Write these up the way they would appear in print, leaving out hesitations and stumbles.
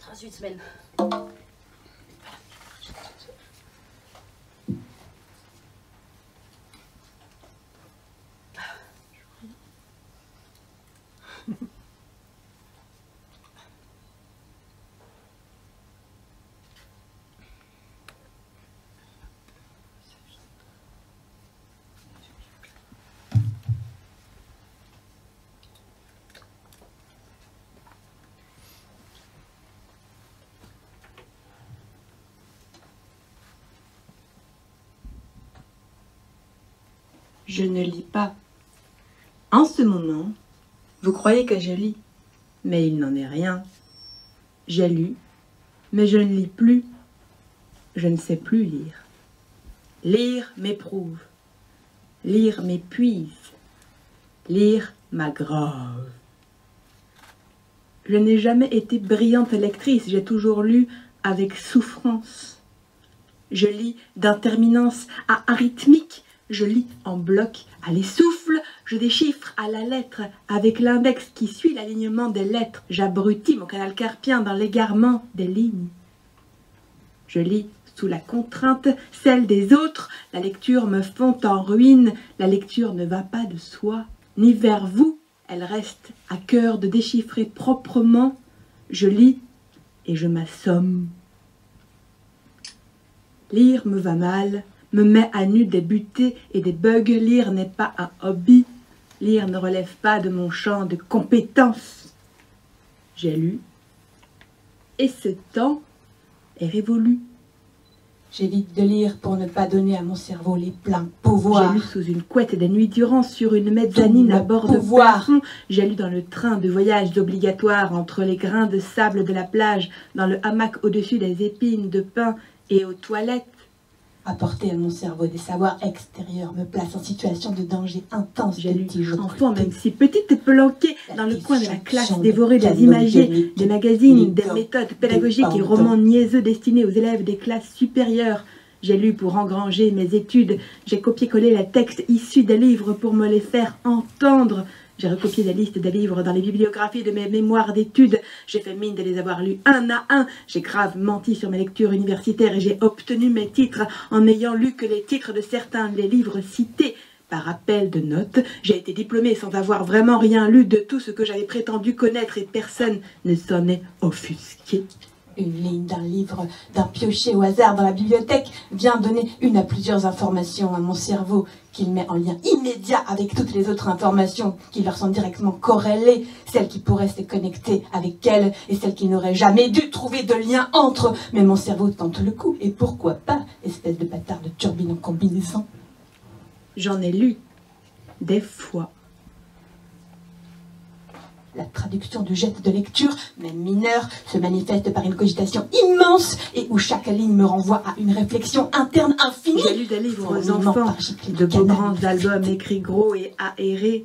38 semaines. Voilà. Je ne lis pas. En ce moment, vous croyez que je lis, mais il n'en est rien. J'ai lu, mais je ne lis plus. Je ne sais plus lire. Lire m'éprouve. Lire m'épuise. Lire m'aggrave. Je n'ai jamais été brillante lectrice. J'ai toujours lu avec souffrance. Je lis d'interminence à arythmique. Je lis en bloc, à l'essouffle, je déchiffre à la lettre, avec l'index qui suit l'alignement des lettres, j'abrutis mon canal carpien dans l'égarement des lignes. Je lis sous la contrainte, celle des autres, la lecture me fond en ruine, la lecture ne va pas de soi, ni vers vous, elle reste à cœur de déchiffrer proprement, je lis et je m'assomme. Lire me va mal, me met à nu des butées et des bugs, lire n'est pas un hobby, lire ne relève pas de mon champ de compétences. J'ai lu, et ce temps est révolu. J'évite de lire pour ne pas donner à mon cerveau les pleins pouvoirs. J'ai lu sous une couette des nuits durant, sur une mezzanine à bord de plafond. J'ai lu dans le train de voyage obligatoire, entre les grains de sable de la plage, dans le hamac au-dessus des épines de pin et aux toilettes. Apporter à mon cerveau des savoirs extérieurs me place en situation de danger intense. J'ai lu enfant, même si petite, planquée dans le coin de la classe, dévorée des imagés, des magazines, des méthodes pédagogiques et romans niaiseux destinés aux élèves des classes supérieures. J'ai lu pour engranger mes études, j'ai copié-collé les textes issus des livres pour me les faire entendre. J'ai recopié la liste des livres dans les bibliographies de mes mémoires d'études. J'ai fait mine de les avoir lus un à un. J'ai grave menti sur mes lectures universitaires et j'ai obtenu mes titres en n'ayant lu que les titres de certains des livres cités. Par appel de notes, j'ai été diplômée sans avoir vraiment rien lu de tout ce que j'avais prétendu connaître et personne ne s'en est offusqué. Une ligne d'un livre, d'un pioché au hasard dans la bibliothèque vient donner une à plusieurs informations à mon cerveau qu'il met en lien immédiat avec toutes les autres informations qui leur sont directement corrélées, celles qui pourraient se connecter avec elles et celles qui n'auraient jamais dû trouver de lien entre. Mais mon cerveau tente le coup et pourquoi pas, espèce de bâtard de turbine en combinaison. J'en ai lu des fois. La traduction du jet de lecture, même mineure, se manifeste par une cogitation immense et où chaque ligne me renvoie à une réflexion interne infinie. J'ai lu des livres aux enfants, de beaux grands albums écrits gros et aérés.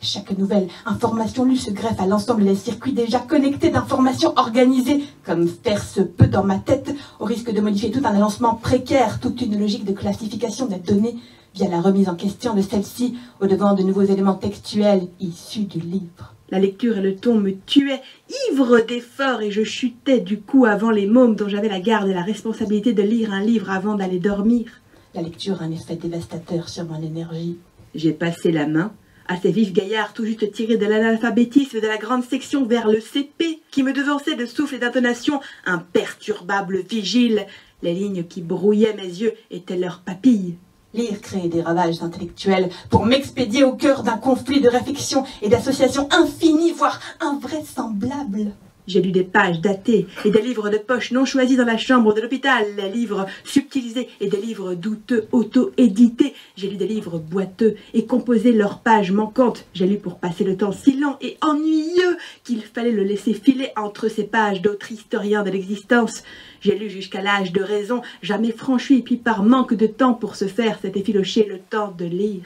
Chaque nouvelle information lue se greffe à l'ensemble des circuits déjà connectés d'informations organisées, comme faire se peut dans ma tête, au risque de modifier tout un avancement précaire, toute une logique de classification des données, via la remise en question de celle-ci, au-devant de nouveaux éléments textuels issus du livre. La lecture et le ton me tuaient, ivre d'efforts, et je chutais du coup avant les mômes dont j'avais la garde et la responsabilité de lire un livre avant d'aller dormir. La lecture a un effet dévastateur sur mon énergie. J'ai passé la main à ces vifs gaillards tout juste tirés de l'analphabétisme de la grande section vers le CP, qui me devançaient de souffle et d'intonation, imperturbable vigile. Les lignes qui brouillaient mes yeux étaient leurs papilles. Lire créer des ravages intellectuels pour m'expédier au cœur d'un conflit de réflexions et d'associations infinies, voire invraisemblables. J'ai lu des pages datées et des livres de poche non choisis dans la chambre de l'hôpital, des livres subtilisés et des livres douteux auto-édités. J'ai lu des livres boiteux et composé leurs pages manquantes. J'ai lu pour passer le temps si lent et ennuyeux qu'il fallait le laisser filer entre ces pages d'autres historiens de l'existence. J'ai lu jusqu'à l'âge de raison, jamais franchi, et puis par manque de temps pour se faire, s'est effiloché le temps de lire.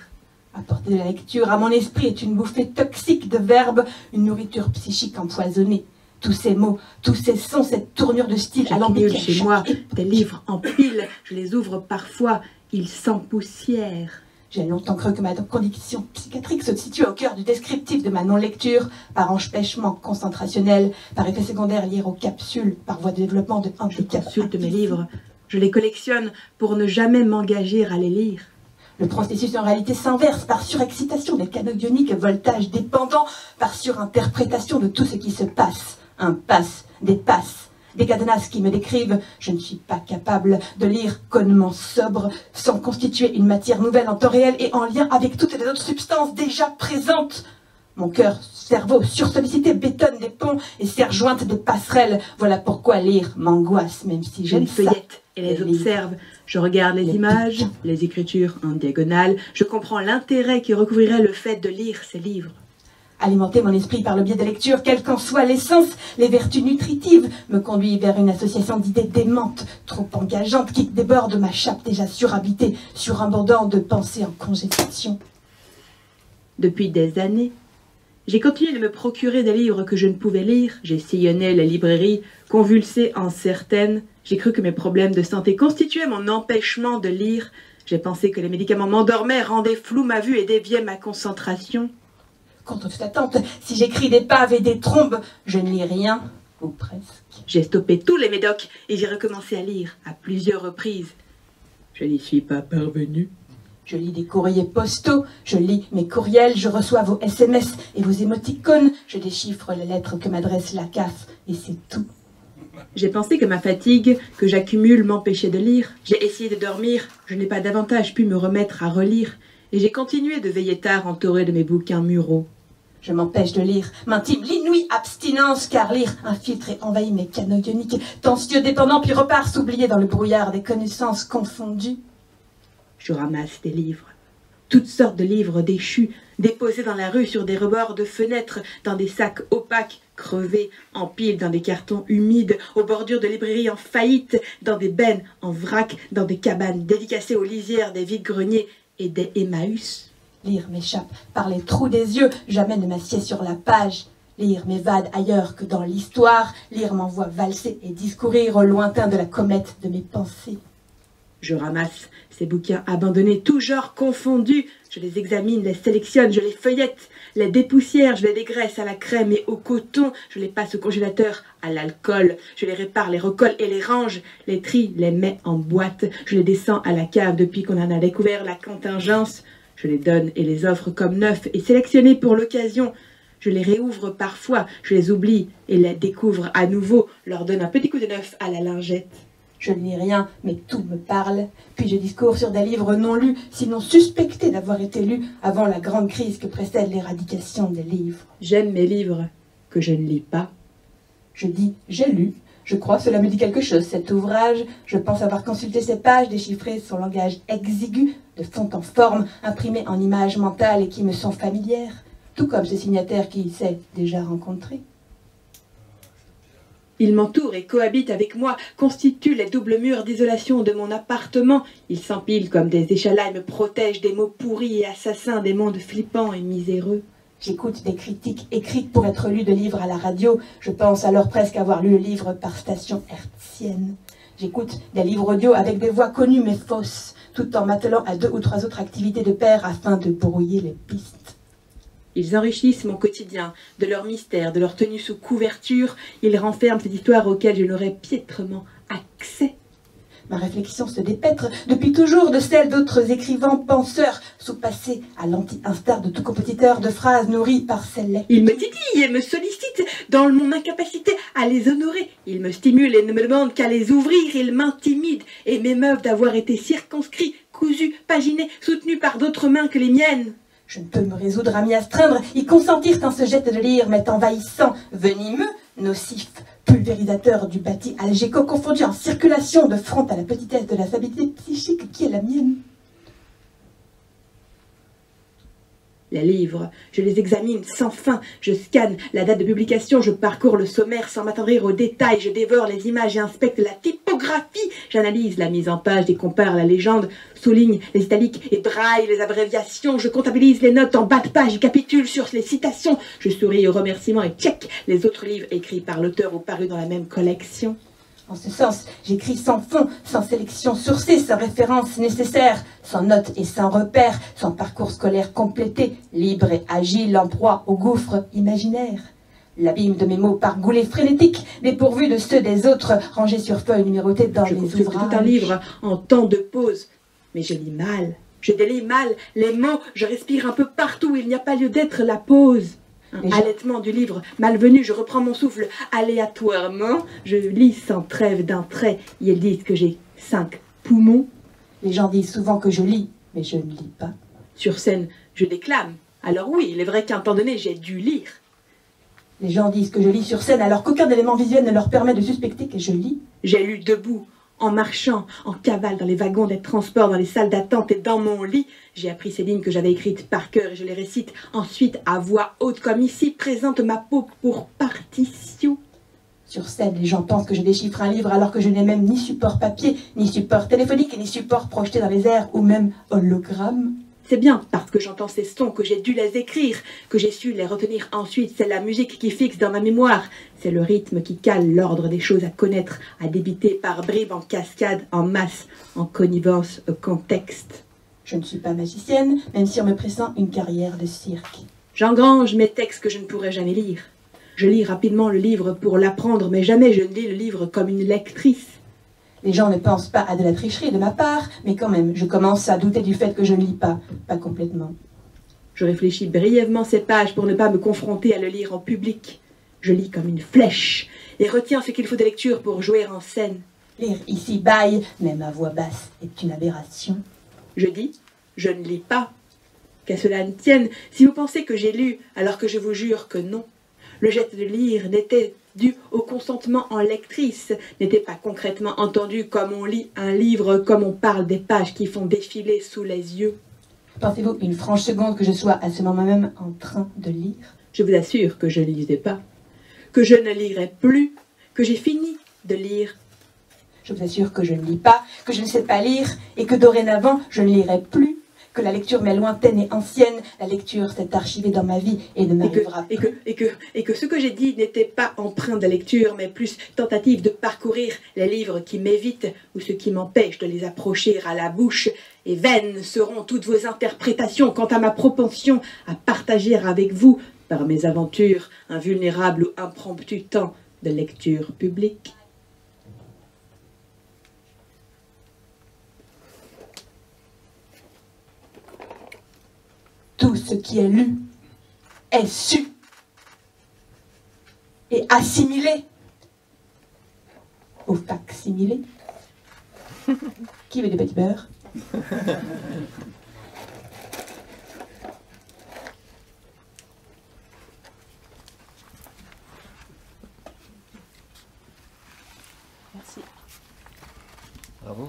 Apporter de la lecture à mon esprit est une bouffée toxique de verbes, une nourriture psychique empoisonnée. Tous ces mots, tous ces sons, cette tournure de style alambiquée. Chez moi, des livres en pile, je les ouvre parfois, ils s'empoussièrent. J'ai longtemps cru que ma condition psychiatrique se situe au cœur du descriptif de ma non-lecture, par empêchement concentrationnel, par effet secondaire lié aux capsules, par voie de développement de handicap. Je capsule de mes livres, je les collectionne pour ne jamais m'engager à les lire. Le processus en réalité s'inverse par surexcitation des canaux ioniques et voltages dépendants, par surinterprétation de tout ce qui se passe. Un passe, des cadenas qui me décrivent, je ne suis pas capable de lire connement sobre, sans constituer une matière nouvelle en temps réel et en lien avec toutes les autres substances déjà présentes. Mon cœur, cerveau, sursollicité, bétonne des ponts et serre jointe des passerelles. Voilà pourquoi lire m'angoisse, même si j'aime ça. Et les observe, je regarde les images, les écritures en diagonale, je comprends l'intérêt qui recouvrirait le fait de lire ces livres. Alimenter mon esprit par le biais de lecture, quelle qu'en soit l'essence, les vertus nutritives me conduisent vers une association d'idées démentes, trop engageantes, qui déborde ma chape déjà surhabitée, surabondant de pensées en congestionn. Depuis des années, j'ai continué de me procurer des livres que je ne pouvais lire, j'ai sillonné les librairies, convulsé en certaines, j'ai cru que mes problèmes de santé constituaient mon empêchement de lire, j'ai pensé que les médicaments m'endormaient, rendaient floue ma vue et déviaient ma concentration. Contre toute attente, si j'écris des paves et des trombes, je ne lis rien, ou presque. J'ai stoppé tous les médocs et j'ai recommencé à lire à plusieurs reprises. Je n'y suis pas parvenue. Je lis des courriers postaux, je lis mes courriels, je reçois vos SMS et vos émoticônes, je déchiffre les lettres que m'adresse la CAF et c'est tout. J'ai pensé que ma fatigue, que j'accumule, m'empêchait de lire. J'ai essayé de dormir, je n'ai pas davantage pu me remettre à relire et j'ai continué de veiller tard entouré de mes bouquins muraux. Je m'empêche de lire, m'intime l'inouïe abstinence, car lire infiltre et envahit mes canaux ioniques, tensieux, dépendants, puis repart s'oublier dans le brouillard des connaissances confondues. Je ramasse des livres, toutes sortes de livres déchus, déposés dans la rue sur des rebords de fenêtres, dans des sacs opaques, crevés, en piles, dans des cartons humides, aux bordures de librairies en faillite, dans des bennes en vrac, dans des cabanes dédicacées aux lisières des vides-greniers et des Emmaüs. Lire m'échappe par les trous des yeux, jamais ne m'assieds sur la page. Lire m'évade ailleurs que dans l'histoire, lire m'envoie valser et discourir au lointain de la comète de mes pensées. Je ramasse ces bouquins abandonnés, tous genres confondus, je les examine, les sélectionne, je les feuillette, les dépoussière, je les dégraisse à la crème et au coton, je les passe au congélateur, à l'alcool, je les répare, les recolle et les range, les trie, les mets en boîte, je les descends à la cave depuis qu'on en a découvert la contingence, je les donne et les offre comme neufs et sélectionnés pour l'occasion. Je les réouvre parfois, je les oublie et les découvre à nouveau, leur donne un petit coup de neuf à la lingette. Je ne lis rien, mais tout me parle. Puis je discours sur des livres non lus, sinon suspectés d'avoir été lus avant la grande crise que précède l'éradication des livres. J'aime mes livres que je ne lis pas. Je dis « j'ai lu ». Je crois cela me dit quelque chose, cet ouvrage. Je pense avoir consulté ses pages, déchiffré son langage exigu, de fond en forme, imprimé en images mentales et qui me sont familières, tout comme ce signataire qui s'est déjà rencontré. Ils m'entourent et cohabitent avec moi, constituent les doubles murs d'isolation de mon appartement. Ils s'empilent comme des échalas et me protègent des mots pourris et assassins, des mondes flippants et miséreux. J'écoute des critiques écrites pour être lues de livres à la radio. Je pense alors presque avoir lu le livre par station hertzienne. J'écoute des livres audio avec des voix connues mais fausses, tout en m'attelant à 2 ou 3 autres activités de pair afin de brouiller les pistes. Ils enrichissent mon quotidien, de leur mystère, de leur tenue sous couverture. Ils renferment des histoires auxquelles je n'aurais piètrement accès. Ma réflexion se dépêtre depuis toujours de celle d'autres écrivains penseurs, sous-passés à l'anti-instar de tout compositeur de phrases nourries par celles-là. Ils me titillent et me sollicitent dans mon incapacité à les honorer. Ils me stimulent et ne me demandent qu'à les ouvrir. Ils m'intimident et m'émeuvent d'avoir été circonscrit, cousu, paginé, soutenu par d'autres mains que les miennes. Je ne peux me résoudre à m'y astreindre, y consentir quand ce jet de lire m'est envahissant, venimeux, nocif, pulvérisateur du bâti algéco, confondu en circulation de front à la petitesse de la stabilité psychique qui est la mienne. Les livres, je les examine sans fin, je scanne la date de publication, je parcours le sommaire sans m'attendrir aux détails, je dévore les images et inspecte la typographie, j'analyse la mise en page et compare la légende, souligne les italiques et braille les abréviations, je comptabilise les notes en bas de page, je capitule sur les citations, je souris aux remerciements et check les autres livres écrits par l'auteur ou parus dans la même collection. En ce sens, j'écris sans fond, sans sélection sourcée, sans référence nécessaire, sans notes et sans repères, sans parcours scolaire complété, libre et agile, en proie au gouffre imaginaire. L'abîme de mes mots pargoulés frénétiques, dépourvus de ceux des autres, rangés sur feuilles numérotées dans les ouvrages. Tout un livre en temps de pause, mais je lis mal, je délie mal les mots, je respire un peu partout, il n'y a pas lieu d'être la pause. Allaitement du livre, malvenu, je reprends mon souffle aléatoirement, je lis sans trêve d'un trait, ils disent que j'ai 5 poumons. Les gens disent souvent que je lis, mais je ne lis pas. Sur scène, je déclame, alors oui, il est vrai qu'à un temps donné, j'ai dû lire. Les gens disent que je lis sur scène, alors qu'aucun élément visuel ne leur permet de suspecter que je lis. J'ai lu debout, en marchant, en cavale, dans les wagons des transports, dans les salles d'attente et dans mon lit. J'ai appris ces lignes que j'avais écrites par cœur et je les récite ensuite à voix haute, comme ici présente ma peau pour partition. Sur scène, les gens pensent que je déchiffre un livre alors que je n'ai même ni support papier, ni support téléphonique, ni support projeté dans les airs ou même hologramme. C'est bien parce que j'entends ces sons que j'ai dû les écrire, que j'ai su les retenir ensuite. C'est la musique qui fixe dans ma mémoire. C'est le rythme qui cale l'ordre des choses à connaître, à débiter par bribes, en cascade, en masse, en connivence au contexte. Je ne suis pas magicienne, même si on me pressent une carrière de cirque. J'engrange mes textes que je ne pourrai jamais lire. Je lis rapidement le livre pour l'apprendre, mais jamais je ne lis le livre comme une lectrice. Les gens ne pensent pas à de la tricherie de ma part, mais quand même, je commence à douter du fait que je ne lis pas, pas complètement. Je réfléchis brièvement ces pages pour ne pas me confronter à le lire en public. Je lis comme une flèche et retiens ce qu'il faut de lecture pour jouer en scène. Lire ici baille, même à voix basse, est une aberration. Je dis, je ne lis pas. Qu'à cela ne tienne, si vous pensez que j'ai lu, alors que je vous jure que non. Le geste de lire n'était dû au consentement en lectrice, n'était pas concrètement entendu comme on lit un livre, comme on parle des pages qui font défiler sous les yeux. Pensez-vous une franche seconde que je sois à ce moment même en train de lire? Je vous assure que je ne lisais pas, que je ne lirai plus, que j'ai fini de lire. Je vous assure que je ne lis pas, que je ne sais pas lire et que dorénavant je ne lirai plus. Que la lecture m'est lointaine et ancienne, la lecture s'est archivée dans ma vie et ne m'arrivera plus. Et que ce que j'ai dit n'était pas empreint de lecture, mais plus tentative de parcourir les livres qui m'évitent ou ceux qui m'empêchent de les approcher à la bouche. Et vaines seront toutes vos interprétations quant à ma propension à partager avec vous, par mes aventures, un vulnérable ou impromptu temps de lecture publique. Tout ce qui est lu est su et assimilé au facsimilé. Qui veut des petits beurres? Merci. Bravo.